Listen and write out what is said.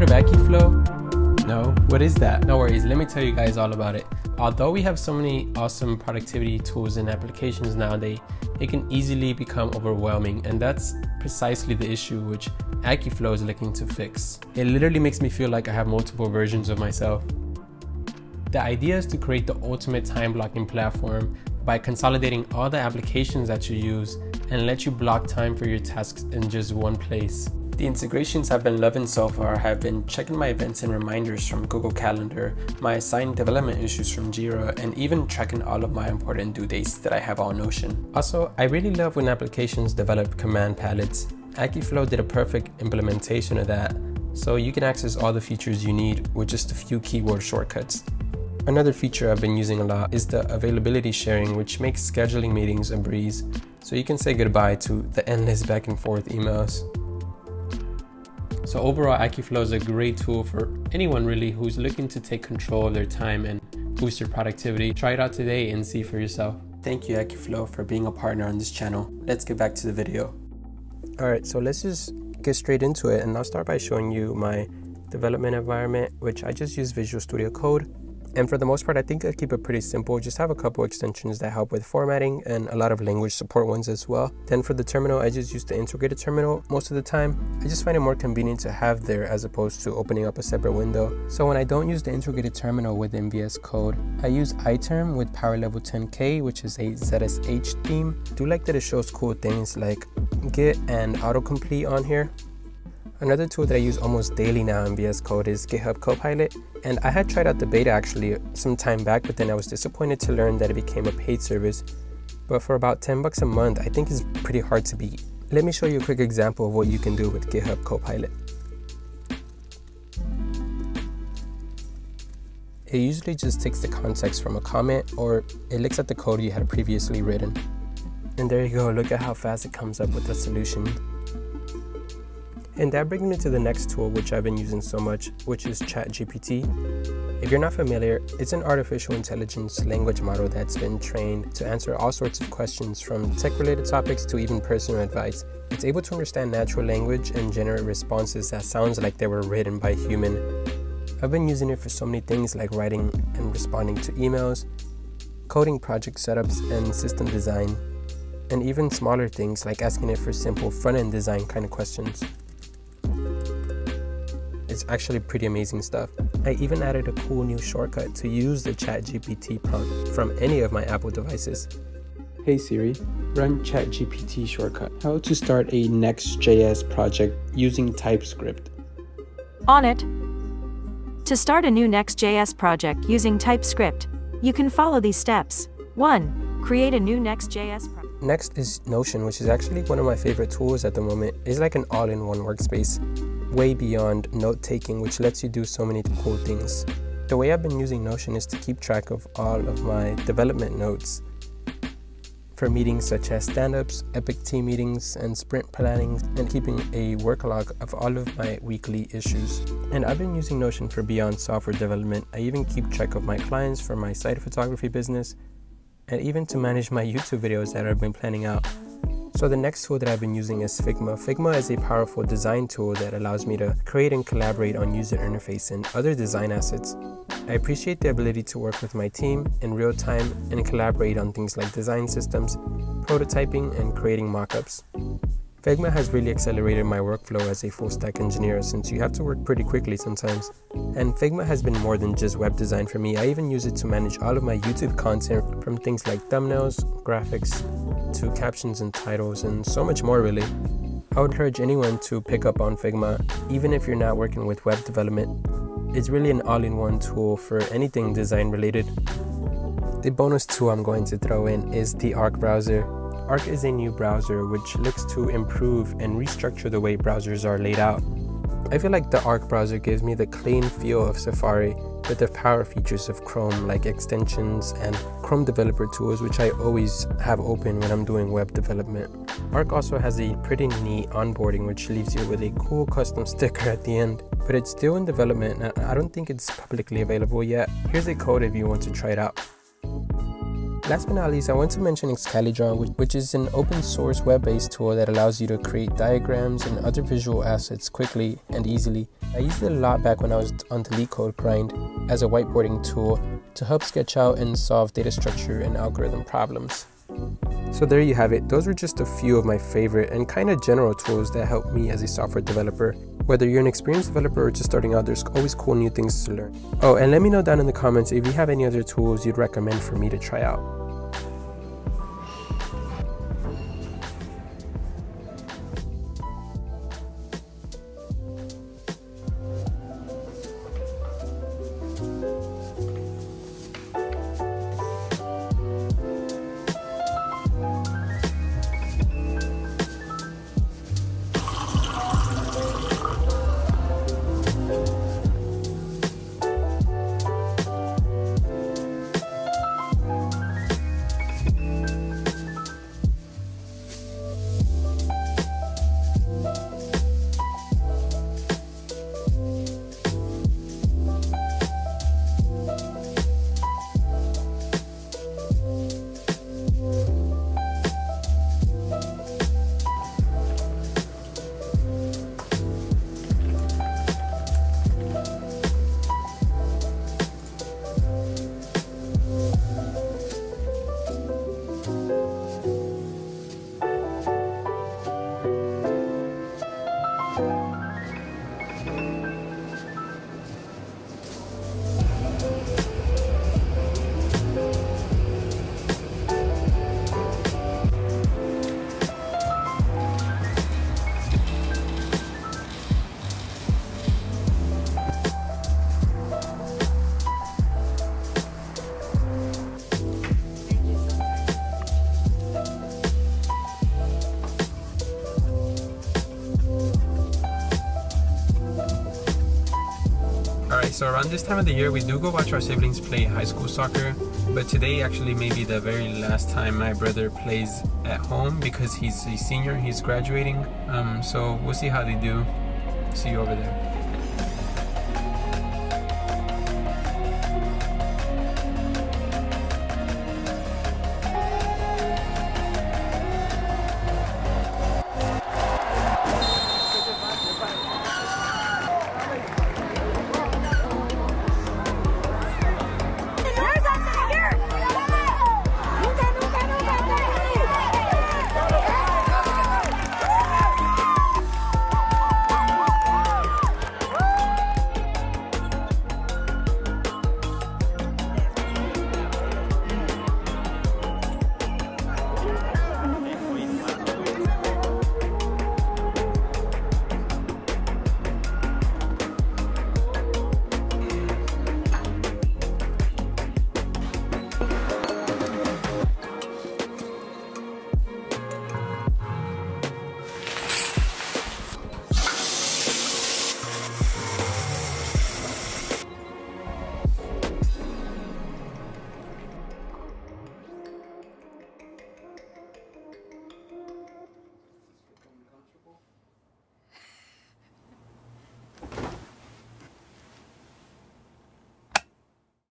heard of Akiflow? No? What is that? No worries, let me tell you guys all about it. Although we have so many awesome productivity tools and applications nowadays, it can easily become overwhelming, and that's precisely the issue which Akiflow is looking to fix. It literally makes me feel like I have multiple versions of myself. The idea is to create the ultimate time blocking platform by consolidating all the applications that you use and let you block time for your tasks in just one place. The integrations I've been loving so far have been checking my events and reminders from Google Calendar, my assigned development issues from Jira, and even tracking all of my important due dates that I have on Notion. Also, I really love when applications develop command palettes. Akiflow did a perfect implementation of that, so you can access all the features you need with just a few keyboard shortcuts. Another feature I've been using a lot is the availability sharing, which makes scheduling meetings a breeze, so you can say goodbye to the endless back and forth emails. So overall, Akiflow is a great tool for anyone really who's looking to take control of their time and boost their productivity. Try it out today and see for yourself. Thank you, Akiflow, for being a partner on this channel. Let's get back to the video. Alright, so let's just get straight into it, and I'll start by showing you my development environment, which I just use Visual Studio Code. And for the most part, I think I keep it pretty simple. Just have a couple extensions that help with formatting and a lot of language support ones as well. Then for the terminal, I just use the integrated terminal most of the time. I just find it more convenient to have there as opposed to opening up a separate window. So when I don't use the integrated terminal within VS Code, I use iTerm with Power Level 10K, which is a ZSH theme. I do like that it shows cool things like Git and autocomplete on here. Another tool that I use almost daily now in VS Code is GitHub Copilot, and I had tried out the beta actually some time back, but then I was disappointed to learn that it became a paid service. But for about $10 a month, I think it's pretty hard to beat. Let me show you a quick example of what you can do with GitHub Copilot. It usually just takes the context from a comment, or it looks at the code you had previously written. And there you go, look at how fast it comes up with the solution. And that brings me to the next tool which I've been using so much, which is ChatGPT. If you're not familiar, it's an artificial intelligence language model that's been trained to answer all sorts of questions, from tech-related topics to even personal advice. It's able to understand natural language and generate responses that sounds like they were written by a human. I've been using it for so many things like writing and responding to emails, coding project setups and system design, and even smaller things like asking it for simple front-end design kind of questions. It's actually pretty amazing stuff. I even added a cool new shortcut to use the ChatGPT prompt from any of my Apple devices. Hey Siri, run ChatGPT shortcut. How to start a Next.js project using TypeScript. On it. To start a new Next.js project using TypeScript, you can follow these steps. 1. Create a new Next.js project. Next is Notion, which is actually one of my favorite tools at the moment. It's like an all-in-one workspace, way beyond note-taking, which lets you do so many cool things. The way I've been using Notion is to keep track of all of my development notes for meetings such as stand-ups, epic team meetings, and sprint planning, and keeping a work log of all of my weekly issues. And I've been using Notion for beyond software development. I even keep track of my clients for my side photography business, and even to manage my YouTube videos that I've been planning out. So the next tool that I've been using is Figma. Figma is a powerful design tool that allows me to create and collaborate on user interface and other design assets. I appreciate the ability to work with my team in real time and collaborate on things like design systems, prototyping, and creating mockups. Figma has really accelerated my workflow as a full-stack engineer, since you have to work pretty quickly sometimes. And Figma has been more than just web design for me. I even use it to manage all of my YouTube content, from things like thumbnails, graphics, to captions and titles, and so much more really. I would encourage anyone to pick up on Figma, even if you're not working with web development. It's really an all-in-one tool for anything design related. The bonus tool I'm going to throw in is the Arc Browser. Arc is a new browser which looks to improve and restructure the way browsers are laid out. I feel like the Arc browser gives me the clean feel of Safari, but the power features of Chrome, like extensions and Chrome developer tools, which I always have open when I'm doing web development. Arc also has a pretty neat onboarding, which leaves you with a cool custom sticker at the end. But it's still in development and I don't think it's publicly available yet. Here's a code if you want to try it out. Last but not least, I want to mention Excalidraw, which is an open source web-based tool that allows you to create diagrams and other visual assets quickly and easily. I used it a lot back when I was on the LeetCode grind as a whiteboarding tool to help sketch out and solve data structure and algorithm problems. So there you have it. Those were just a few of my favorite and kind of general tools that helped me as a software developer. Whether you're an experienced developer or just starting out, there's always cool new things to learn. Oh, and let me know down in the comments if you have any other tools you'd recommend for me to try out. So around this time of the year, we do go watch our siblings play high school soccer, but today actually may be the very last time my brother plays at home because he's a senior, he's graduating, so we'll see how they do. See you over there.